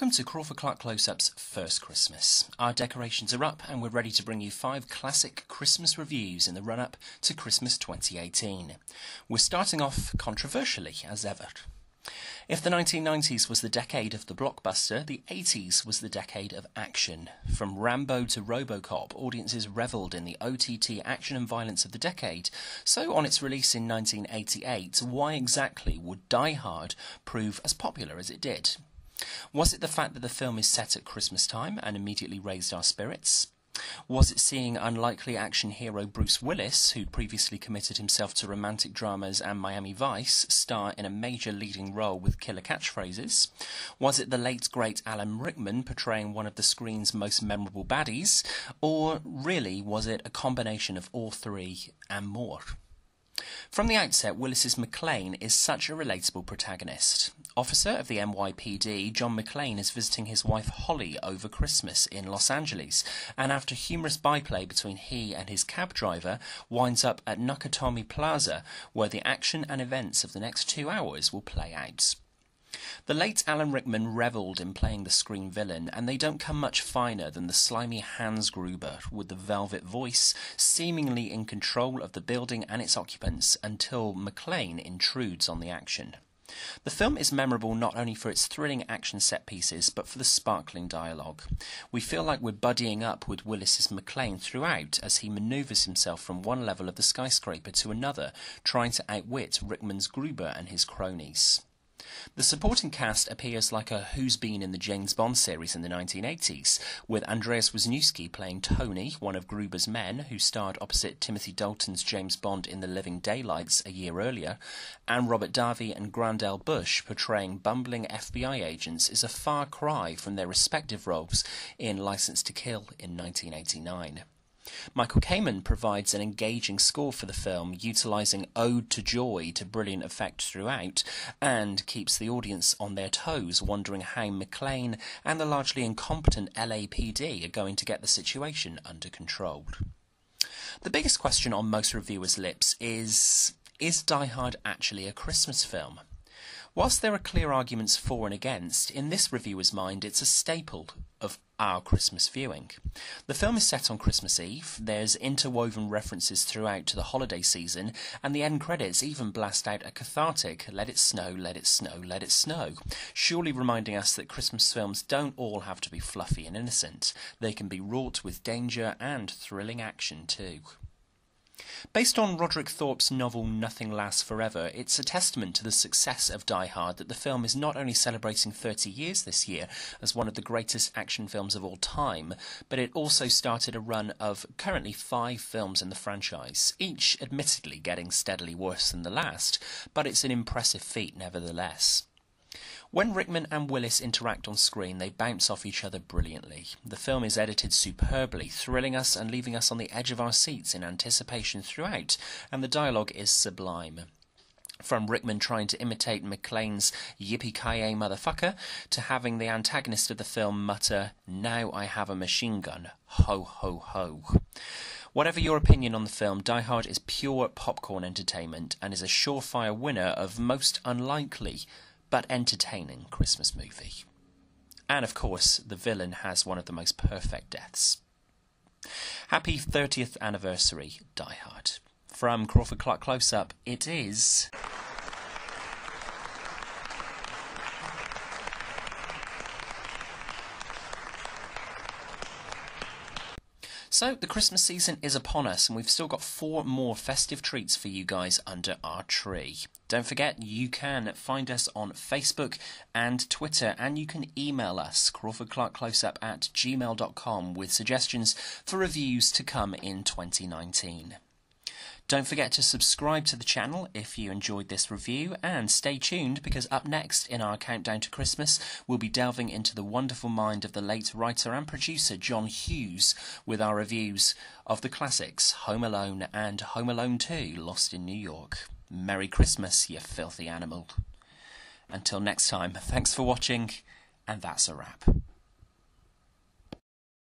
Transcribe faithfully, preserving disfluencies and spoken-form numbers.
Welcome to Crawford Clark Close-Up's First Christmas. Our decorations are up and we're ready to bring you five classic Christmas reviews in the run-up to Christmas twenty eighteen. We're starting off controversially, as ever. If the nineteen nineties was the decade of the blockbuster, the eighties was the decade of action. From Rambo to Robocop, audiences revelled in the O T T action and violence of the decade, so on its release in nineteen eighty-eight, why exactly would Die Hard prove as popular as it did? Was it the fact that the film is set at Christmas time and immediately raised our spirits? Was it seeing unlikely action hero Bruce Willis, who previously committed himself to romantic dramas and Miami Vice, star in a major leading role with killer catchphrases? Was it the late great Alan Rickman portraying one of the screen's most memorable baddies? Or really was it a combination of all three and more? From the outset, Willis's McClane is such a relatable protagonist. Officer of the N Y P D, John McClane is visiting his wife Holly over Christmas in Los Angeles, and after humorous byplay between he and his cab driver, winds up at Nakatomi Plaza, where the action and events of the next two hours will play out. The late Alan Rickman revelled in playing the screen villain, and they don't come much finer than the slimy Hans Gruber, with the velvet voice, seemingly in control of the building and its occupants until McClane intrudes on the action. The film is memorable not only for its thrilling action set pieces, but for the sparkling dialogue. We feel like we're buddying up with Willis's McClane throughout as he manoeuvres himself from one level of the skyscraper to another, trying to outwit Rickman's Gruber and his cronies. The supporting cast appears like a who's been in the James Bond series in the nineteen eighties, with Andreas Wisniewski playing Tony, one of Gruber's men, who starred opposite Timothy Dalton's James Bond in The Living Daylights a year earlier, and Robert Davi and Grandel Bush portraying bumbling F B I agents is a far cry from their respective roles in License to Kill in nineteen eighty-nine. Michael Kamen provides an engaging score for the film, utilising Ode to Joy to brilliant effect throughout, and keeps the audience on their toes, wondering how McClane and the largely incompetent L A P D are going to get the situation under control. The biggest question on most reviewers' lips is, is Die Hard actually a Christmas film? Whilst there are clear arguments for and against, in this reviewer's mind it's a staple of our Christmas viewing. The film is set on Christmas Eve, there's interwoven references throughout to the holiday season, and the end credits even blast out a cathartic "Let it snow, let it snow, let it snow," surely reminding us that Christmas films don't all have to be fluffy and innocent. They can be wrought with danger and thrilling action too. Based on Roderick Thorpe's novel Nothing Lasts Forever, it's a testament to the success of Die Hard that the film is not only celebrating thirty years this year as one of the greatest action films of all time, but it also started a run of currently five films in the franchise, each admittedly getting steadily worse than the last, but it's an impressive feat nevertheless. When Rickman and Willis interact on screen, they bounce off each other brilliantly. The film is edited superbly, thrilling us and leaving us on the edge of our seats in anticipation throughout, and the dialogue is sublime. From Rickman trying to imitate McClane's "Yippee-ki-yay, motherfucker," to having the antagonist of the film mutter, "Now I have a machine gun, ho ho ho." Whatever your opinion on the film, Die Hard is pure popcorn entertainment and is a surefire winner of most unlikely but entertaining Christmas movie. And of course, the villain has one of the most perfect deaths. Happy thirtieth anniversary, Die Hard. From Crawford Clark Close-Up, it is... So, the Christmas season is upon us, and we've still got four more festive treats for you guys under our tree. Don't forget, you can find us on Facebook and Twitter, and you can email us, crawford clark close up at gmail dot com, with suggestions for reviews to come in twenty nineteen. Don't forget to subscribe to the channel if you enjoyed this review, and stay tuned because up next in our Countdown to Christmas we'll be delving into the wonderful mind of the late writer and producer John Hughes with our reviews of the classics Home Alone and Home Alone two Lost in New York. Merry Christmas, you filthy animal. Until next time, thanks for watching, and that's a wrap.